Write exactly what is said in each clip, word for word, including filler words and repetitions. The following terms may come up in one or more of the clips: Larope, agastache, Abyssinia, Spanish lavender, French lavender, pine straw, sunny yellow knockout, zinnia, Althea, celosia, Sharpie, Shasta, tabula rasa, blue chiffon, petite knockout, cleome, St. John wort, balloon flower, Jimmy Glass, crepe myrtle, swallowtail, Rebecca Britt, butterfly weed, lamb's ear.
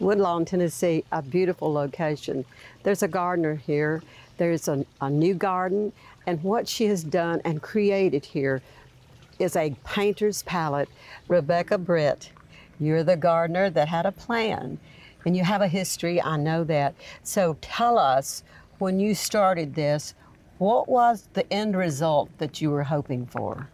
Woodlawn, Tennessee, a beautiful location. There's a gardener here. There's a, a new garden, and what she has done and created here is a painter's palette. Rebecca Britt, you're the gardener that had a plan, and you have a history, I know that. So tell us, when you started this, what was the end result that you were hoping for?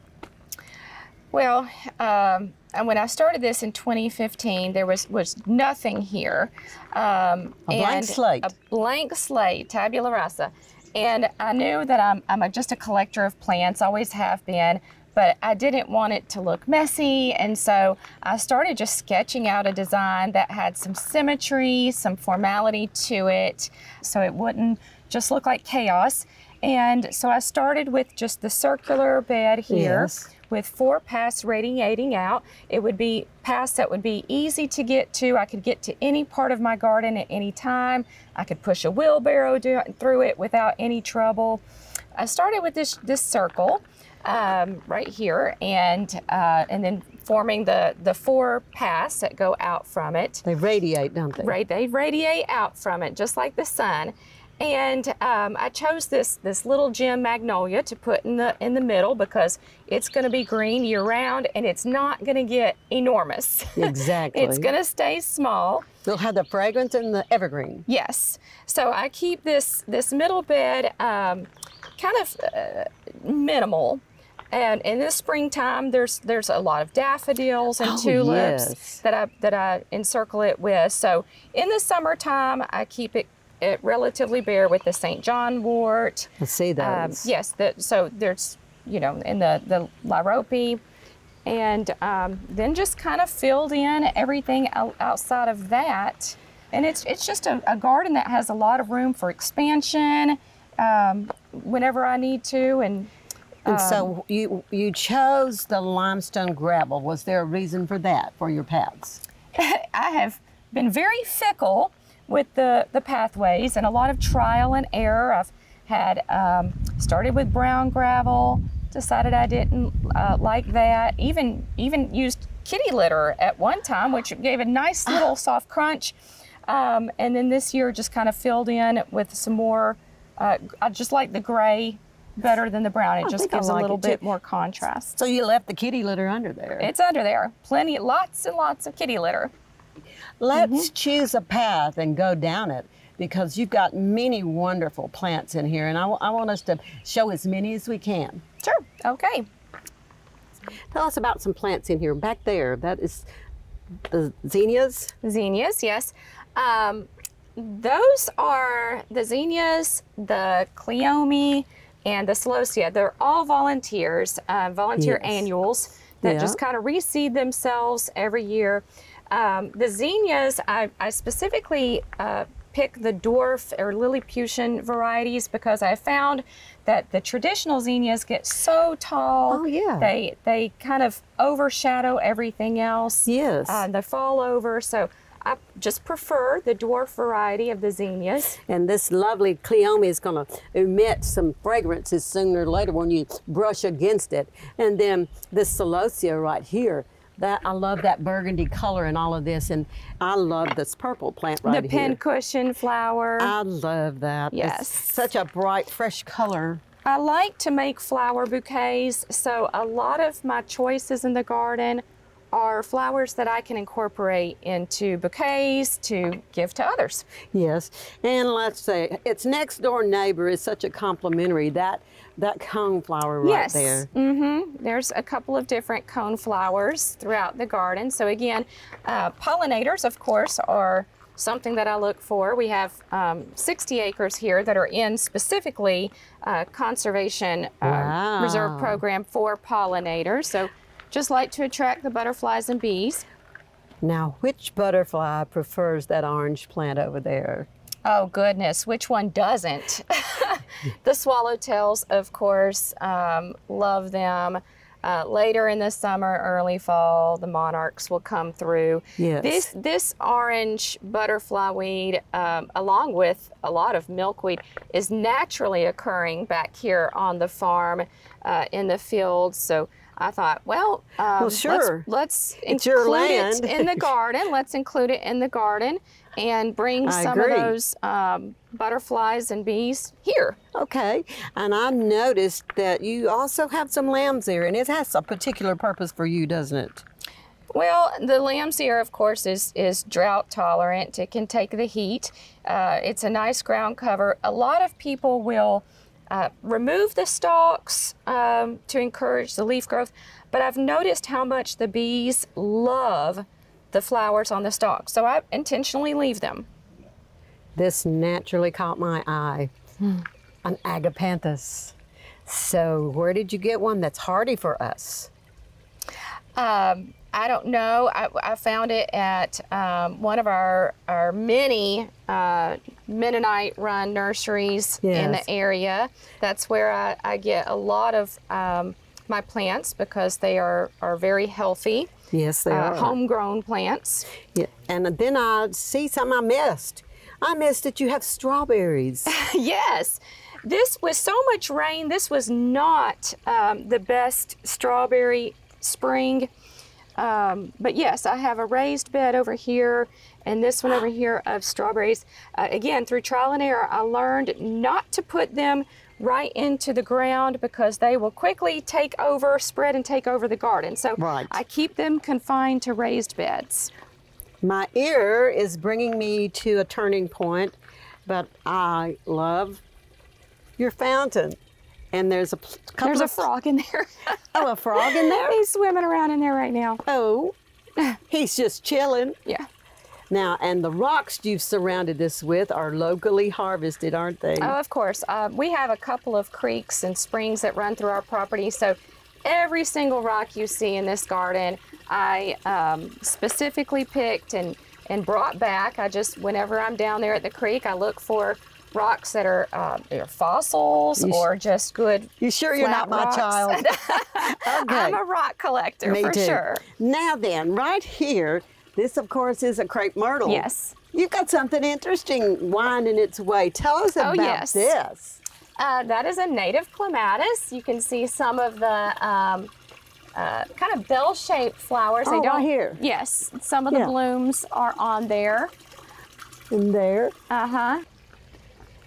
Well, um, and when I started this in twenty fifteen, there was, was nothing here. Um, a blank and slate. A blank slate, tabula rasa. And I knew that I'm, I'm a, just a collector of plants, always have been, but I didn't want it to look messy. And so I started just sketching out a design that had some symmetry, some formality to it, so it wouldn't just look like chaos. And so I started with just the circular bed here. Yes. With four paths radiating out. It would be paths that would be easy to get to. I could get to any part of my garden at any time. I could push a wheelbarrow through it without any trouble. I started with this, this circle um, right here, and uh, and then forming the, the four paths that go out from it. They radiate, don't they? Right, they radiate out from it, just like the sun. And um, I chose this this little gem magnolia to put in the in the middle because it's going to be green year round, and it's not going to get enormous. Exactly. It's going to stay small. It'll have the fragrance and the evergreen. Yes. So I keep this this middle bed um, kind of uh, minimal. And in the springtime, there's there's a lot of daffodils and oh, tulips yes. that I that I encircle it with. So in the summertime, I keep it. It relatively bare with the Saint John wort. I see that. Um, yes, the, so there's, you know, in the, the Larope. And um, then just kind of filled in everything out, outside of that. And it's, it's just a, a garden that has a lot of room for expansion um, whenever I need to. And, um, and so you, you chose the limestone gravel. Was there a reason for that, for your paths? I have been very fickle with the, the pathways, and a lot of trial and error. I've had um, started with brown gravel, decided I didn't uh, like that, even, even used kitty litter at one time, which gave a nice little soft crunch. Um, and then this year just kind of filled in with some more, uh, I just like the gray better than the brown. It I just gives like a little bit more contrast. So you left the kitty litter under there. It's under there, plenty, lots and lots of kitty litter. Let's mm-hmm. choose a path and go down it, because you've got many wonderful plants in here, and I, I want us to show as many as we can. Sure, okay. Tell us about some plants in here. Back there, that is the zinnias? Zinnias, yes. Um, those are the zinnias, the cleome, and the celosia. They're all volunteers, uh, volunteer yes. annuals that yeah. just kind of reseed themselves every year. Um, the zinnias, I, I specifically uh, pick the dwarf or Lilliputian varieties because I found that the traditional zinnias get so tall. Oh, yeah. They, they kind of overshadow everything else. Yes. Uh, they fall over. So I just prefer the dwarf variety of the zinnias. And this lovely cleome is going to emit some fragrances sooner or later when you brush against it. And then this celosia right here. That, I love that burgundy color and all of this, and I love this purple plant right here. The pincushion flower. I love that. Yes. It's such a bright, fresh color. I like to make flower bouquets, so a lot of my choices in the garden are flowers that I can incorporate into bouquets to give to others. Yes, and let's say its next door neighbor is such a complimentary, that that coneflower right yes. there. Yes, mm-hmm. There's a couple of different coneflowers throughout the garden. So again, uh, pollinators, of course, are something that I look for. We have um, sixty acres here that are in specifically uh, conservation uh, wow. reserve program for pollinators. So just like to attract the butterflies and bees. Now, which butterfly prefers that orange plant over there? Oh, goodness, which one doesn't? The swallowtails, of course, um, love them. Uh, later in the summer, early fall, the monarchs will come through. Yes. This, this orange butterfly weed, um, along with a lot of milkweed, is naturally occurring back here on the farm, uh, in the fields. So I thought, well, um, well sure. let's, let's include it in the garden. Let's include it in the garden and bring I some agree. of those um, butterflies and bees here. Okay, and I noticed that you also have some lamb's ear, and it has a particular purpose for you, doesn't it? Well, the lamb's ear, of course, is, is drought tolerant. It can take the heat. Uh, it's a nice ground cover. A lot of people will uh, remove the stalks um, to encourage the leaf growth, but I've noticed how much the bees love the flowers on the stalks, so I intentionally leave them. This naturally caught my eye, mm. an agapanthus. So where did you get one that's hardy for us? Um, I don't know. I, I found it at um, one of our, our many uh, Mennonite run nurseries yes. in the area. That's where I, I get a lot of um, my plants because they are, are very healthy. Yes, they uh, are. Homegrown plants. Yeah. And then I see something I missed. I missed that you have strawberries. Yes. This was so much rain. This was not um, the best strawberry spring. Um, but yes, I have a raised bed over here and this one over here of strawberries. Uh, again, through trial and error, I learned not to put them right into the ground because they will quickly take over, spread and take over the garden. So right. I keep them confined to raised beds. My ear is bringing me to a turning point, but I love your fountain. And there's a couple There's of a frog in there. Oh, a frog in there? He's swimming around in there right now. Oh, he's just chilling. Yeah. Now, and the rocks you've surrounded this with are locally harvested, aren't they? Oh, of course. Uh, we have a couple of creeks and springs that run through our property. So every single rock you see in this garden, I um, specifically picked and, and brought back. I just, whenever I'm down there at the creek, I look for rocks that are um, fossils or just good. You sure you're not my rocks. child? Okay. I'm a rock collector Me for too. sure. Now then, right here, this of course is a crepe myrtle. Yes. You've got something interesting winding its way. Tell us about oh, yes. this. Uh, that is a native clematis. You can see some of the um, uh, kind of bell-shaped flowers. Oh, they don't, right here. Yes, some of yeah. the blooms are on there. In there. Uh-huh.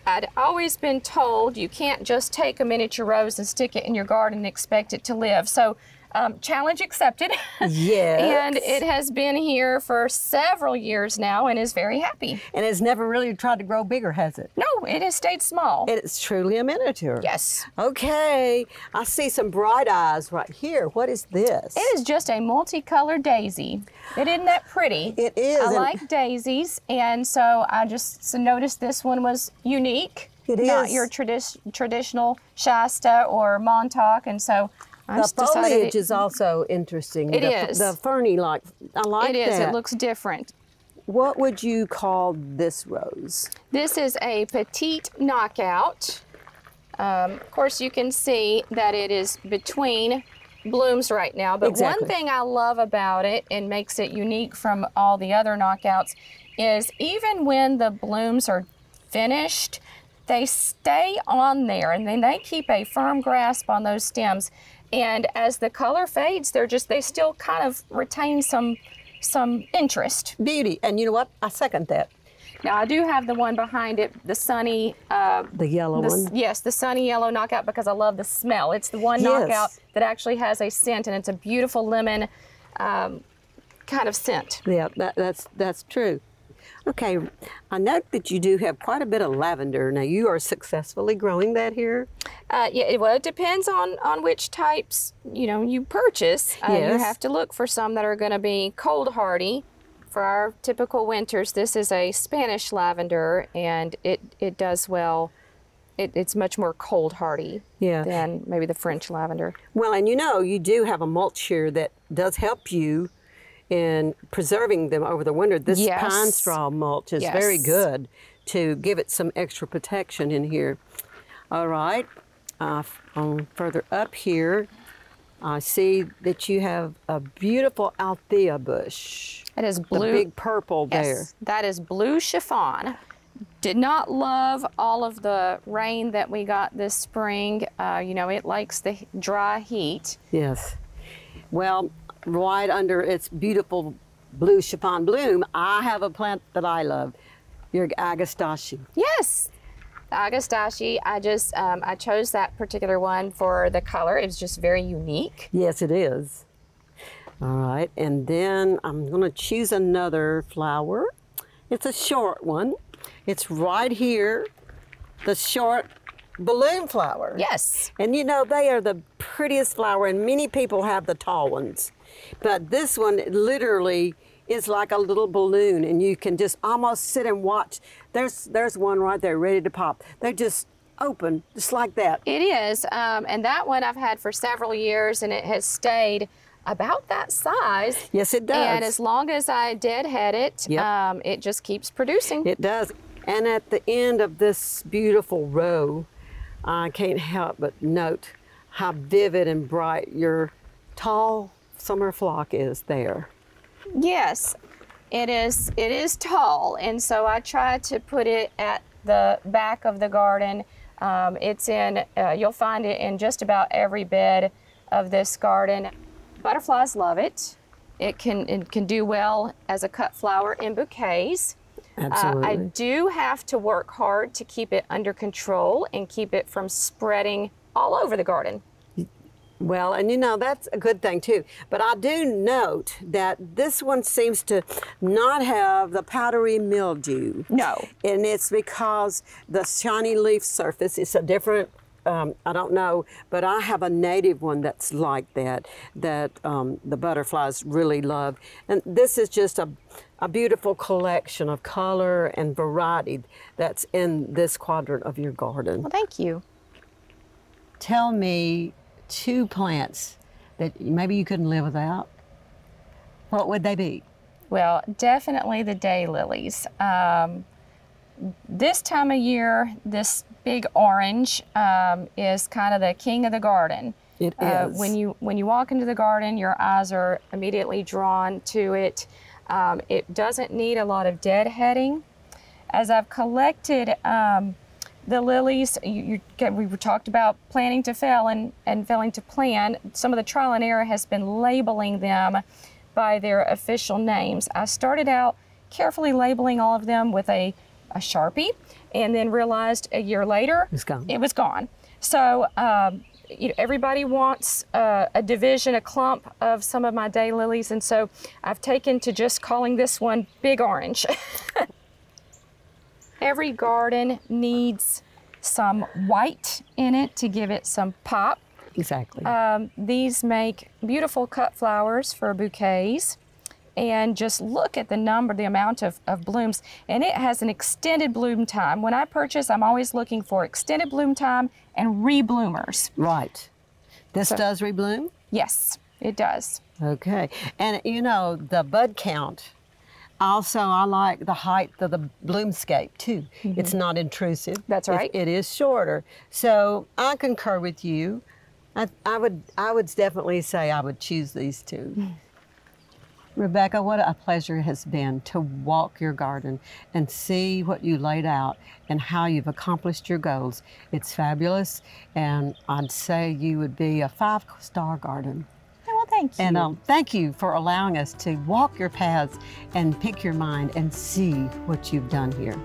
I'd always been told you can't just take a miniature rose and stick it in your garden and expect it to live. So um, challenge accepted. Yes. And it has been here for several years now and is very happy. And it's never really tried to grow bigger, has it? No, it has stayed small. It's truly a miniature. Yes. Okay. I see some bright eyes right here. What is this? It is just a multicolored daisy. It isn't that pretty. It is. I like daisies, and so I just noticed this one was unique. It is. Not your tradi traditional Shasta or Montauk, and so I the foliage it, is also interesting. It the, is. The ferny, like, I like that. It is, that. It looks different. What would you call this rose? This is a petite knockout. Um, of course, you can see that it is between blooms right now, but exactly. one thing I love about it and makes it unique from all the other knockouts is even when the blooms are finished, they stay on there and then they keep a firm grasp on those stems. And as the color fades, they're just, they still kind of retain some, some interest. Beauty, and you know what? I second that. Now I do have the one behind it, the sunny. Uh, the yellow the, one? Yes, the sunny yellow knockout because I love the smell. It's the one yes. knockout that actually has a scent and it's a beautiful lemon um, kind of scent. Yeah, that, that's, that's true. Okay, I note that you do have quite a bit of lavender. Now you are successfully growing that here? Uh, yeah, well it depends on, on which types, you know, you purchase. Uh, yes. You have to look for some that are gonna be cold hardy. For our typical winters, this is a Spanish lavender and it, it does well. It, it's much more cold hardy yeah. than maybe the French lavender. Well, and you know, you do have a mulch here that does help you in preserving them over the winter. This yes. pine straw mulch is yes. very good to give it some extra protection in here. All right, uh, on further up here, I see that you have a beautiful Althea bush. It is blue. The big purple yes. there. That is blue chiffon. Did not love all of the rain that we got this spring. Uh, you know, it likes the dry heat. Yes. Well, right under its beautiful blue chiffon bloom, I have a plant that I love, your agastache. Yes, the agastache. I just um, I chose that particular one for the color. It's just very unique. Yes, it is. All right, and then I'm going to choose another flower. It's a short one. It's right here, the short balloon flower. Yes. And you know, they are the prettiest flower, and many people have the tall ones. But this one literally is like a little balloon, and you can just almost sit and watch. There's, there's one right there ready to pop. They're just open, just like that. It is, um, and that one I've had for several years, and it has stayed about that size. Yes, it does. And as long as I deadhead it, yep. um, it just keeps producing. It does. And at the end of this beautiful row, I can't help but note how vivid and bright your tall summer flock is there. Yes, it is, it is tall, and so I try to put it at the back of the garden. Um, it's in, uh, you'll find it in just about every bed of this garden. Butterflies love it. It can, it can do well as a cut flower in bouquets. Absolutely. Uh, I do have to work hard to keep it under control and keep it from spreading all over the garden. Well, and you know, that's a good thing too. But I do note that this one seems to not have the powdery mildew. No. And it's because the shiny leaf surface is a different, um, I don't know, but I have a native one that's like that, that um, the butterflies really love. And this is just a, a beautiful collection of color and variety that's in this quadrant of your garden. Well, thank you. Tell me two plants that maybe you couldn't live without. What would they be? Well, definitely the daylilies. Um, this time of year, this big orange um, is kind of the king of the garden. It uh, is. When you, when you walk into the garden, your eyes are immediately drawn to it. Um, it doesn't need a lot of deadheading. As I've collected um, the lilies, you, you, we talked about planning to fail and, and failing to plan. Some of the trial and error has been labeling them by their official names. I started out carefully labeling all of them with a, a Sharpie, and then realized a year later, it's gone. It was gone. So um, you know, everybody wants uh, a division, a clump of some of my daylilies, and so I've taken to just calling this one Big Orange. Every garden needs some white in it to give it some pop. Exactly. Um, these make beautiful cut flowers for bouquets. And just look at the number, the amount of, of blooms. And it has an extended bloom time. When I purchase, I'm always looking for extended bloom time and rebloomers. Right. This so, does rebloom? Yes, it does. Okay. And you know, the bud count. Also, I like the height of the bloomscape, too. Mm-hmm. It's not intrusive. That's right. It, it is shorter. So I concur with you. I, I, would, I would definitely say I would choose these two. Mm. Rebecca, what a pleasure it has been to walk your garden and see what you laid out and how you've accomplished your goals. It's fabulous, and I'd say you would be a five-star garden. Thank you. And um, thank you for allowing us to walk your paths and pick your mind and see what you've done here.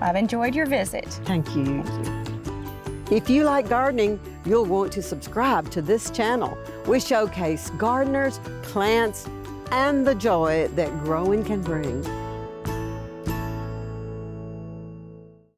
I've enjoyed your visit. Thank you. Thank you. If you like gardening, you'll want to subscribe to this channel. We showcase gardeners, plants, and the joy that growing can bring.